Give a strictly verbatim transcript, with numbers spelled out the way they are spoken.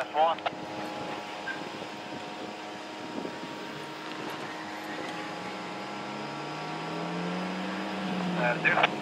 left one. There, there.